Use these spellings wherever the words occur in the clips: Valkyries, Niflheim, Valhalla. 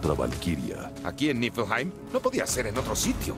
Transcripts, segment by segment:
otra valquiria. ¿Aquí en Niflheim? No podía ser en otro sitio.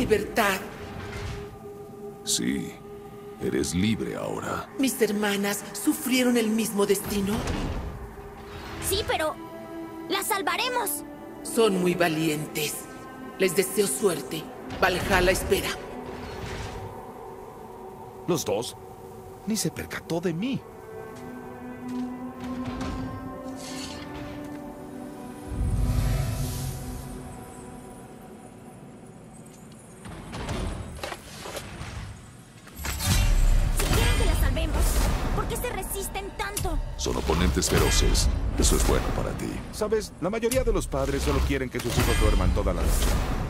Libertad. Sí, eres libre ahora. ¿Mis hermanas sufrieron el mismo destino? Sí, pero las salvaremos. Son muy valientes. Les deseo suerte. Valhalla espera. ¿Los dos? Ni se percató de mí. Son oponentes feroces. Eso es bueno para ti. Sabes, la mayoría de los padres solo quieren que sus hijos duerman toda la noche.